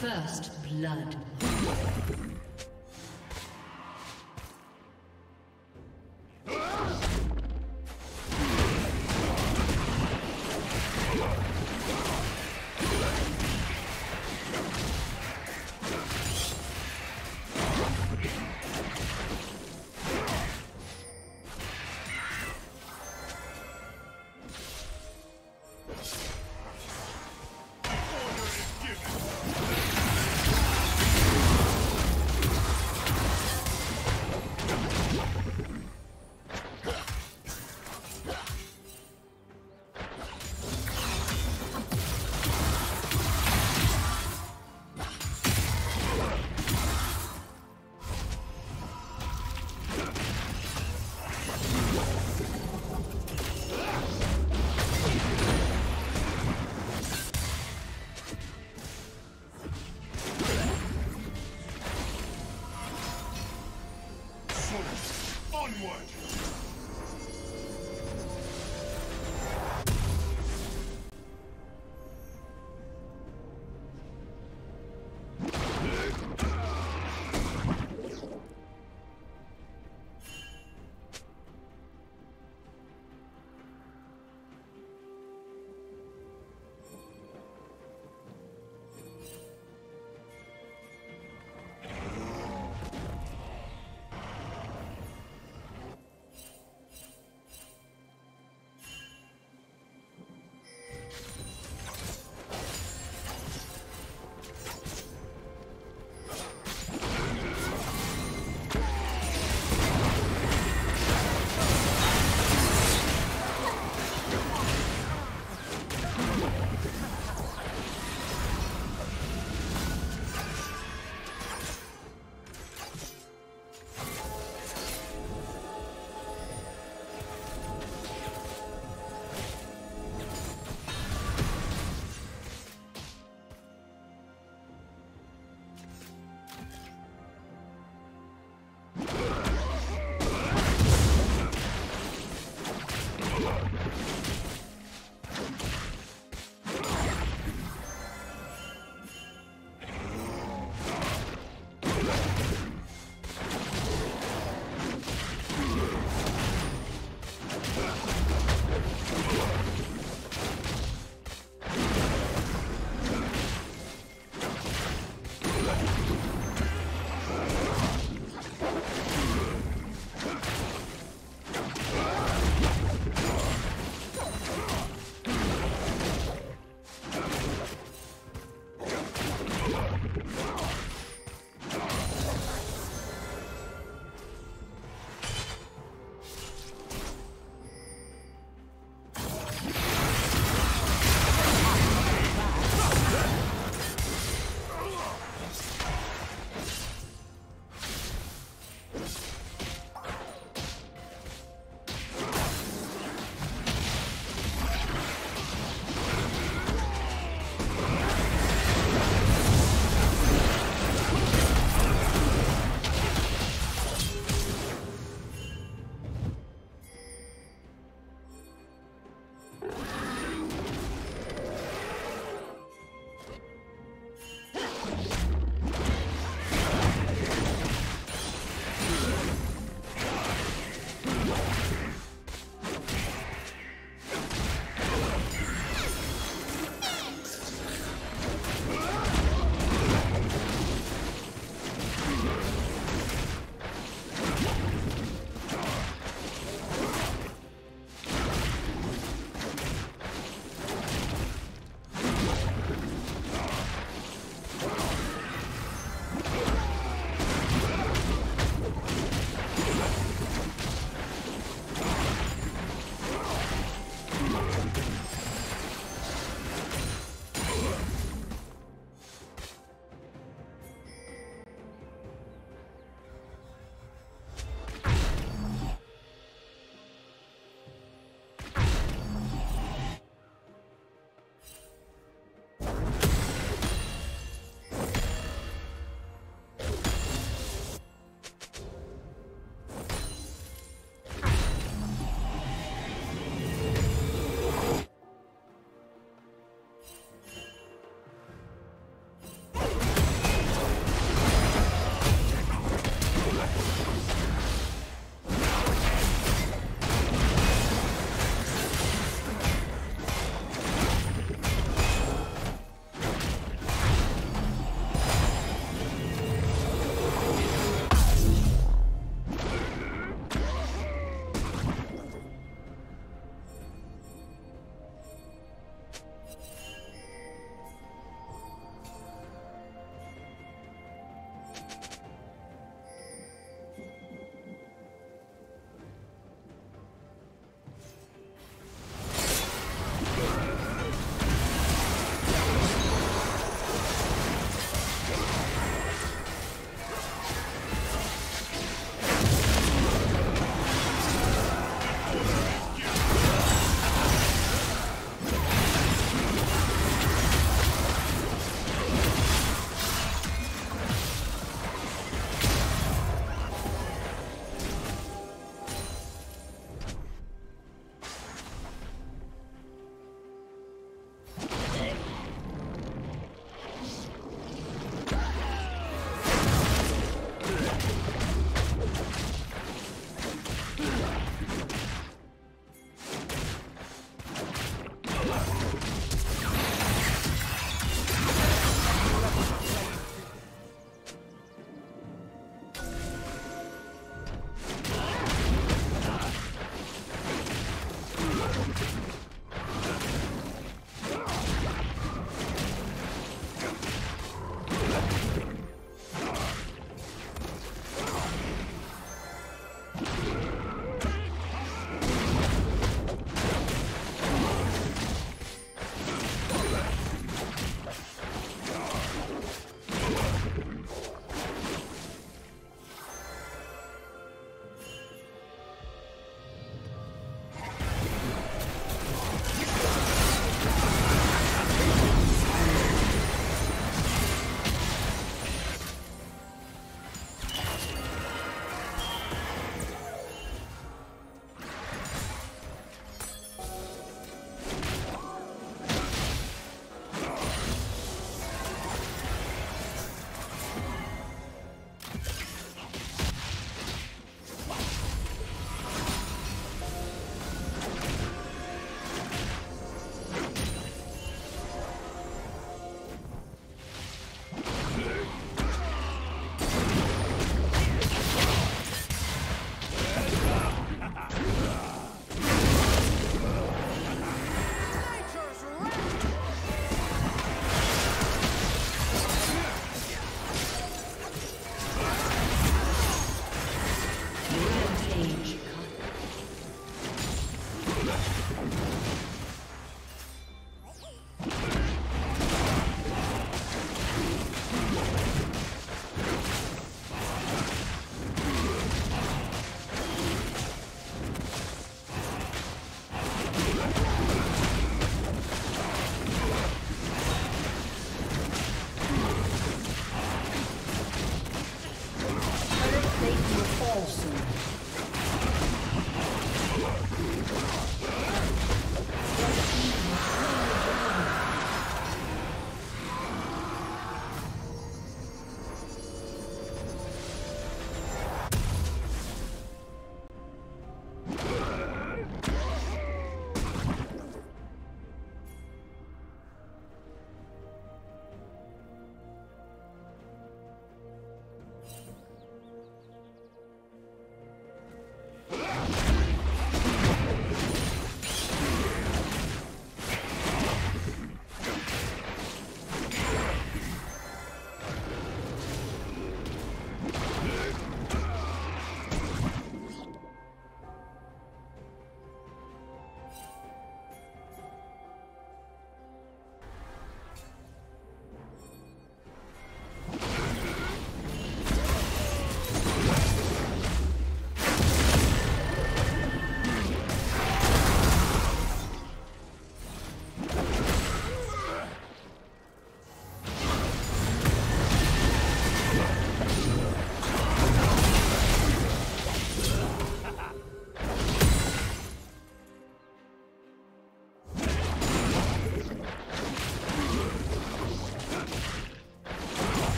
First blood.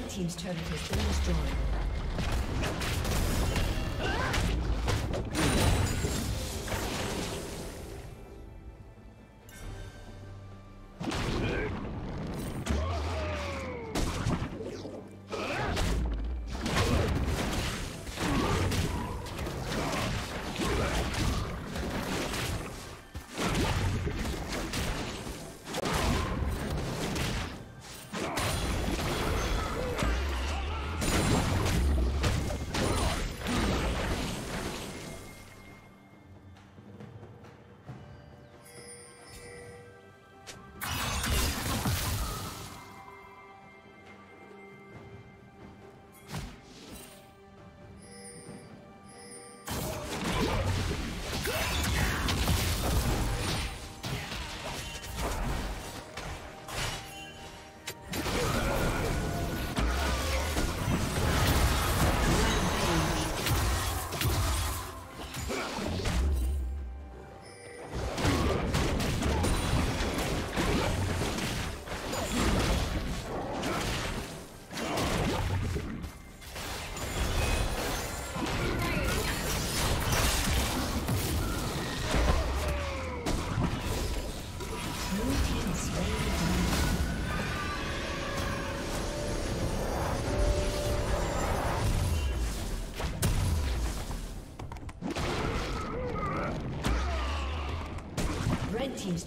Red team's turret has been destroyed. Red team's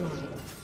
destroyed.